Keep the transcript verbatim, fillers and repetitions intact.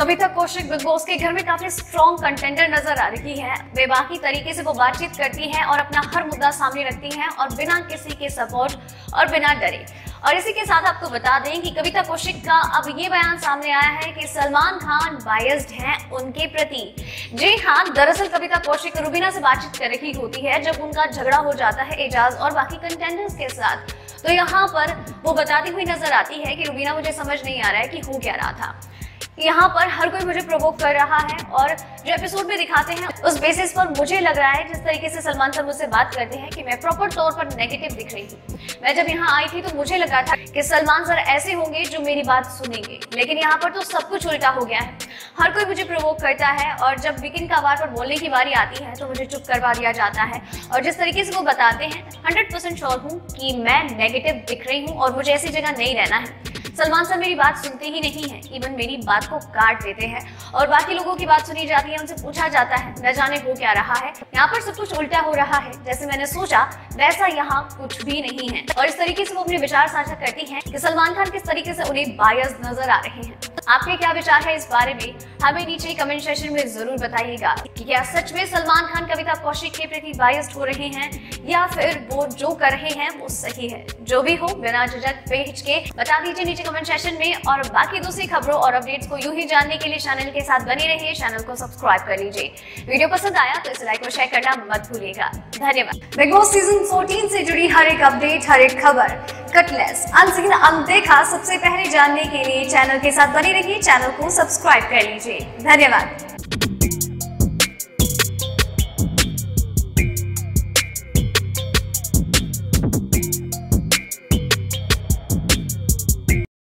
कविता Kaushik big boss के घर में काफी स्ट्रॉन्ग कंटेंटर नजर आ रही है। बेबाकी तरीके से वो बातचीत करती हैं और अपना हर मुद्दा सामने रखती हैं और बिना किसी के सपोर्ट और बिना डरे। और इसी के साथ आपको बता दें कि कविता कौशिक का अब ये बयान सामने आया है कि सलमान खान बायस्ड हैं उनके प्रति। जी हाँ, दरअसल कविता कौशिक रूबीना से बातचीत कर रही होती है जब उनका झगड़ा हो जाता है एजाज और बाकी कंटेंडर्स के साथ, तो यहाँ पर वो बताती हुई नजर आती है कि रूबीना, मुझे समझ नहीं आ रहा है कि हो क्या रहा था, यहाँ पर हर कोई मुझे प्रोवोक कर रहा है और जो एपिसोड में दिखाते हैं उस बेसिस पर मुझे लग रहा है, जिस तरीके से सलमान सर मुझसे बात करते हैं, कि मैं प्रॉपर तौर पर नेगेटिव दिख रही हूँ। मैं जब यहाँ आई थी तो मुझे लगा था कि सलमान सर ऐसे होंगे जो मेरी बात सुनेंगे, लेकिन यहाँ पर तो सब कुछ उल्टा हो गया है। हर कोई मुझे प्रोवोक करता है और जब वीकेंड का वार पर बोलने की बारी आती है तो मुझे चुप करवा दिया जाता है। और जिस तरीके से वो बताते हैं, हंड्रेड परसेंट श्योर हूँ कि मैं नेगेटिव दिख रही हूँ और मुझे ऐसी जगह नहीं रहना है। सलमान सर मेरी बात सुनते ही नहीं है, इवन मेरी बात को काट देते हैं और बाकी लोगों की बात सुनी जाती है, उनसे पूछा जाता है, न जाने हो क्या रहा है। यहाँ पर सब कुछ उल्टा हो रहा है, जैसे मैंने सोचा वैसा यहाँ कुछ भी नहीं है। और इस तरीके से वो अपने विचार साझा करती हैं कि सलमान खान किस तरीके से उन्हें बायस नजर आ रहे हैं। आपके क्या विचार है इस बारे में, हमें नीचे कमेंट सेक्शन में जरूर बताइएगा कि क्या सच में सलमान खान कविता कौशिक के प्रति बायस्ड हो रहे हैं या फिर वो जो कर रहे हैं वो सही है। जो भी हो, बिना झिझक पे हिचके बता दीजिए नीचे कमेंट सेक्शन में। और बाकी दूसरी खबरों और अपडेट्स को यूं ही जानने के लिए चैनल के साथ बने रहिए, चैनल को सब्सक्राइब कर लीजिए। वीडियो पसंद आया तो इसे लाइक और शेयर करना मत भूलिएगा। धन्यवाद। बिग बॉस सीजन चौदह से जुड़ी हर एक अपडेट, हर एक खबर, कटलेस अनसीन अनदेखा सबसे पहले जानने के लिए चैनल के साथ बने रहिए, चैनल को सब्सक्राइब कर लीजिए। धन्यवाद।